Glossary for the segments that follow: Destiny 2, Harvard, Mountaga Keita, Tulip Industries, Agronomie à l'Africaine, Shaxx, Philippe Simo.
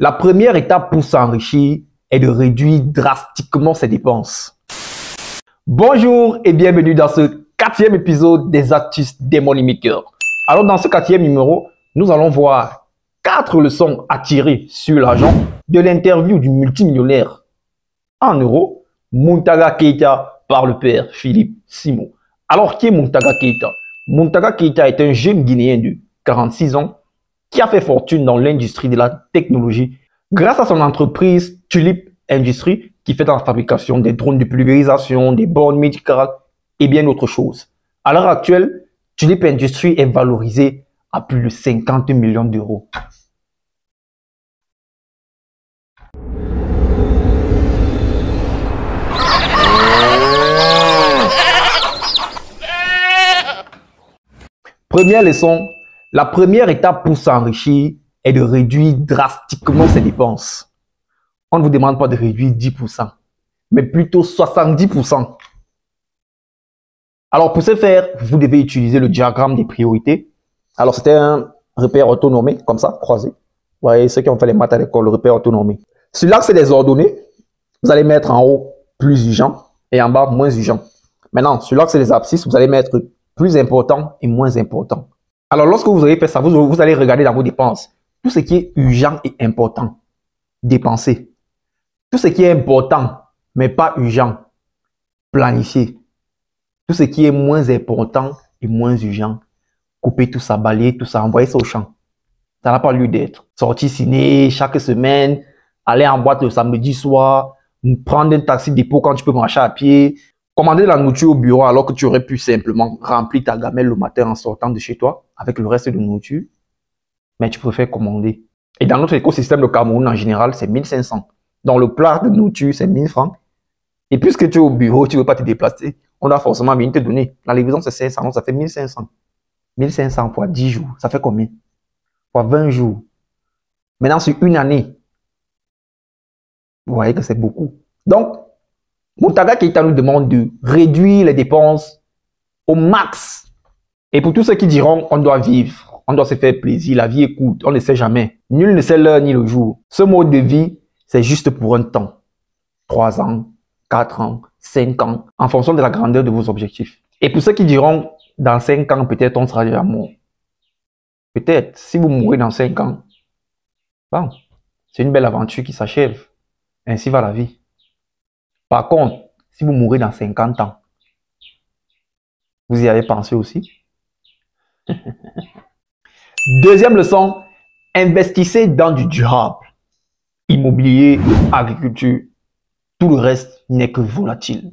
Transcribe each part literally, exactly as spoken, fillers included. La première étape pour s'enrichir est de réduire drastiquement ses dépenses. Bonjour et bienvenue dans ce quatrième épisode des astuces des moneymakers. Alors dans ce quatrième numéro, nous allons voir quatre leçons à tirer sur l'argent de l'interview du multimillionnaire en euros, Mountaga Keita, par le père Philippe Simo. Alors qui est Mountaga Keita? Mountaga Keita est un jeune Guinéen de quarante-six ans qui a fait fortune dans l'industrie de la technologie grâce à son entreprise Tulip Industries qui fait dans la fabrication des drones de pulvérisation, des bornes médicales et bien d'autres choses. À l'heure actuelle, Tulip Industries est valorisée à plus de cinquante millions d'euros. Première leçon. La première étape pour s'enrichir est de réduire drastiquement ses dépenses. On ne vous demande pas de réduire dix pour cent, mais plutôt soixante-dix pour cent. Alors, pour ce faire, vous devez utiliser le diagramme des priorités. Alors, c'était un repère autonomé, comme ça, croisé. Vous voyez, ceux qui ont fait les maths à l'école, le repère autonomé. Sur l'axe des ordonnées, vous allez mettre en haut plus urgent et en bas moins urgent. Maintenant, sur l'axe des abscisses, vous allez mettre plus important et moins important. Alors, lorsque vous avez fait ça, vous, vous allez regarder dans vos dépenses. Tout ce qui est urgent et important, dépensez. Tout ce qui est important, mais pas urgent, planifiez. Tout ce qui est moins important et moins urgent, coupez tout ça, balayez tout ça, envoyez ça au champ. Ça n'a pas lieu d'être. Sortir ciné chaque semaine, aller en boîte le samedi soir, prendre un taxi dépôt quand tu peux marcher à pied, commander la nourriture au bureau alors que tu aurais pu simplement remplir ta gamelle le matin en sortant de chez toi avec le reste de nourriture, mais tu préfères commander. Et dans notre écosystème, le Cameroun en général, c'est mille cinq cents. Dans le plat de nourriture, c'est mille francs. Et puisque tu es au bureau, tu ne veux pas te déplacer, on doit forcément venir te donner. La livraison, c'est cinq cents, donc ça fait mille cinq cents. mille cinq cents fois dix jours, ça fait combien? Fois vingt jours. Maintenant, sur une année, vous voyez que c'est beaucoup. Donc, Mountaga Keita nous demande de réduire les dépenses au max. Et pour tous ceux qui diront, on doit vivre, on doit se faire plaisir, la vie est courte, on ne sait jamais. Nul ne sait l'heure ni le jour. Ce mode de vie, c'est juste pour un temps. trois ans, quatre ans, cinq ans, en fonction de la grandeur de vos objectifs. Et pour ceux qui diront, dans cinq ans, peut-être on sera déjà mort. Peut-être, si vous mourrez dans cinq ans, bon, c'est une belle aventure qui s'achève. Ainsi va la vie. Par contre, si vous mourrez dans cinquante ans, vous y avez pensé aussi? Deuxième leçon, investissez dans du durable. Immobilier, agriculture, tout le reste n'est que volatile.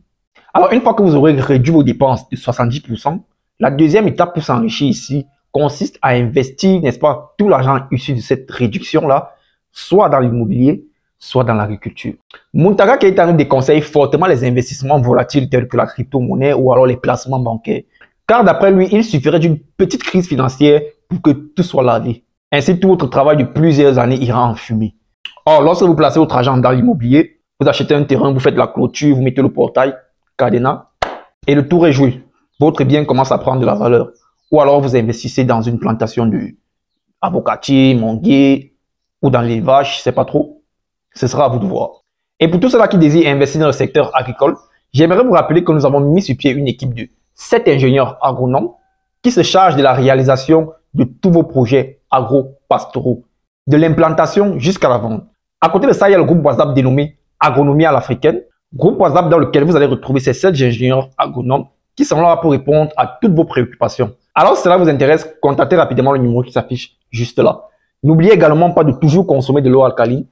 Alors, une fois que vous aurez réduit vos dépenses de soixante-dix pour cent, la deuxième étape pour s'enrichir ici consiste à investir, n'est-ce pas, tout l'argent issu de cette réduction-là, soit dans l'immobilier, soit dans l'agriculture. Mountaga Keita nous déconseille fortement les investissements volatiles tels que la crypto-monnaie ou alors les placements bancaires. Car d'après lui, il suffirait d'une petite crise financière pour que tout soit lavé. Ainsi, tout votre travail de plusieurs années ira en fumée. Or, lorsque vous placez votre argent dans l'immobilier, vous achetez un terrain, vous faites la clôture, vous mettez le portail, cadenas, et le tour est joué. Votre bien commence à prendre de la valeur. Ou alors, vous investissez dans une plantation de avocatier, manguier, ou dans les vaches, je ne sais pas trop. Ce sera à vous de voir. Et pour tous ceux-là qui désirent investir dans le secteur agricole, j'aimerais vous rappeler que nous avons mis sur pied une équipe de sept ingénieurs agronomes qui se chargent de la réalisation de tous vos projets agro-pastoraux, de l'implantation jusqu'à la vente. À côté de ça, il y a le groupe WhatsApp dénommé Agronomie à l'Africaine, groupe WhatsApp dans lequel vous allez retrouver ces sept ingénieurs agronomes qui sont là pour répondre à toutes vos préoccupations. Alors, si cela vous intéresse, contactez rapidement le numéro qui s'affiche juste là. N'oubliez également pas de toujours consommer de l'eau alcaline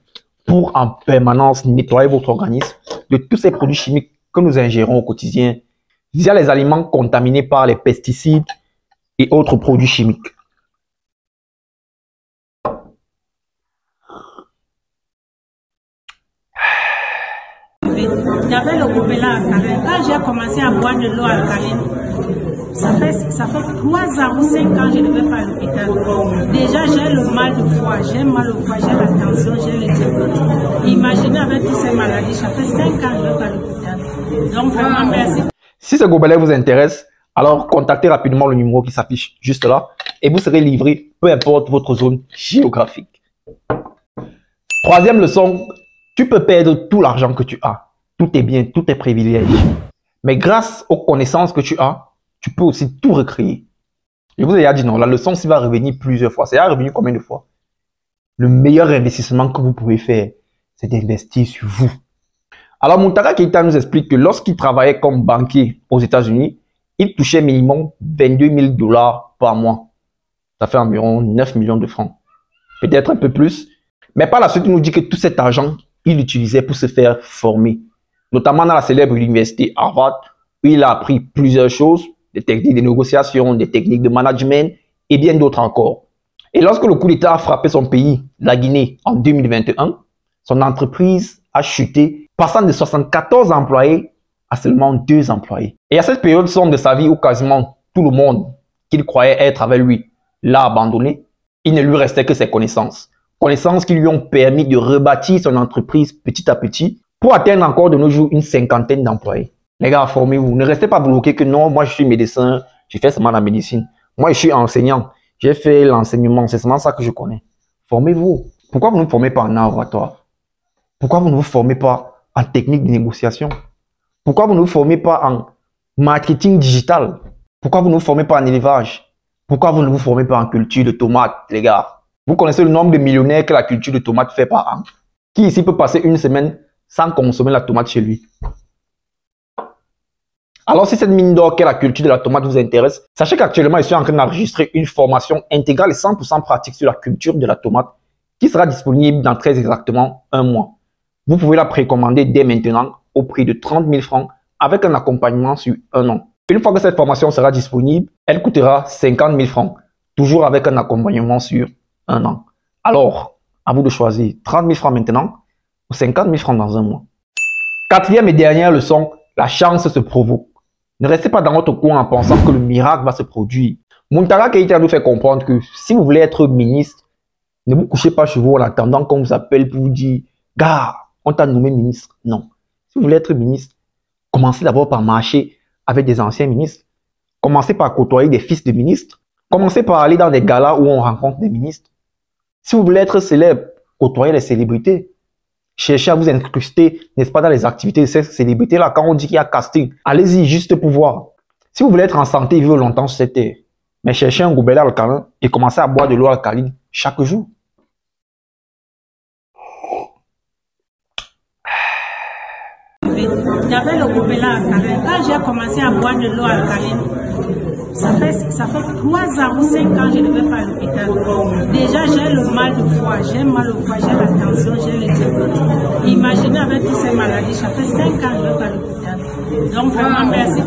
pour en permanence nettoyer votre organisme de tous ces produits chimiques que nous ingérons au quotidien via les aliments contaminés par les pesticides et autres produits chimiques. J'avais le gobelet alcalin. Quand j'ai commencé à boire de l'eau alcaline, ça fait, ça fait trois ans ou cinq ans que je ne vais pas à l'hôpital. Déjà, j'ai le mal de foie, j'ai mal au foie, j'ai la tension, j'ai le diabète. Imaginez avec toutes ces maladies, ça fait cinq ans que je ne vais pas à l'hôpital. Donc, vraiment, merci. Si ce gobelet vous intéresse, alors contactez rapidement le numéro qui s'affiche juste là et vous serez livré, peu importe votre zone géographique. Troisième leçon, tu peux perdre tout l'argent que tu as, tous tes biens, tous tes privilèges. Mais grâce aux connaissances que tu as, tu peux aussi tout recréer. Je vous ai déjà dit non, la leçon ça va revenir plusieurs fois. C'est déjà revenu combien de fois? Le meilleur investissement que vous pouvez faire, c'est d'investir sur vous. Alors Mountaga Keita nous explique que lorsqu'il travaillait comme banquier aux États-Unis, il touchait minimum vingt-deux mille dollars par mois. Ça fait environ neuf millions de francs. Peut-être un peu plus. Mais par la suite, il nous dit que tout cet argent, il l'utilisait pour se faire former. Notamment dans la célèbre université Harvard, où il a appris plusieurs choses, des techniques de négociation, des techniques de management et bien d'autres encore. Et lorsque le coup d'État a frappé son pays, la Guinée, en deux mille vingt et un, son entreprise a chuté, passant de soixante-quatorze employés à seulement deux employés. Et à cette période sombre de sa vie où quasiment tout le monde qu'il croyait être avec lui l'a abandonné, il ne lui restait que ses connaissances. Connaissances qui lui ont permis de rebâtir son entreprise petit à petit pour atteindre encore de nos jours une cinquantaine d'employés. Les gars, formez-vous. Ne restez pas bloqués que non, moi je suis médecin, je fais seulement la médecine. Moi je suis enseignant, j'ai fait l'enseignement, c'est seulement ça que je connais. Formez-vous. Pourquoi vous ne vous formez pas en laboratoire? Pourquoi vous ne vous formez pas en technique de négociation? Pourquoi vous ne vous formez pas en marketing digital? Pourquoi vous ne vous formez pas en élevage? Pourquoi vous ne vous formez pas en culture de tomates, les gars? Vous connaissez le nombre de millionnaires que la culture de tomates fait par an. Qui ici peut passer une semaine sans consommer la tomate chez lui? Alors si cette mine d'or qu'est la culture de la tomate vous intéresse, sachez qu'actuellement je suis en train d'enregistrer une formation intégrale et cent pour cent pratique sur la culture de la tomate qui sera disponible dans très exactement un mois. Vous pouvez la précommander dès maintenant au prix de trente mille francs avec un accompagnement sur un an. Une fois que cette formation sera disponible, elle coûtera cinquante mille francs, toujours avec un accompagnement sur un an. Alors, à vous de choisir trente mille francs maintenant ou cinquante mille francs dans un mois. Quatrième et dernière leçon, la chance se provoque. Ne restez pas dans votre coin en pensant que le miracle va se produire. Mountaga Keita nous fait comprendre que si vous voulez être ministre, ne vous couchez pas chez vous en attendant qu'on vous appelle pour vous dire « Gars, on t'a nommé ministre ». Non. Si vous voulez être ministre, commencez d'abord par marcher avec des anciens ministres. Commencez par côtoyer des fils de ministres. Commencez par aller dans des galas où on rencontre des ministres. Si vous voulez être célèbre, côtoyez les célébrités. Cherchez à vous incruster, n'est-ce pas, dans les activités de ces célébrités-là. Quand on dit qu'il y a casting, allez-y juste pour voir. Si vous voulez être en santé et vivre longtemps sur cette terre, mais cherchez un gobelet alcalin et commencez à boire de l'eau alcaline chaque jour. J'avais le gobelet alcalin. Quand j'ai commencé à boire de l'eau alcaline, ça fait, ça fait trois ans ou cinq ans que je ne vais pas à l'hôpital. Déjà, j'ai le mal de foie, j'ai mal au foie, j'ai la tension, j'ai le diabète. Imaginez avec toutes ces maladies, ça fait cinq ans que je ne vais pas à l'hôpital. Donc, vraiment, merci.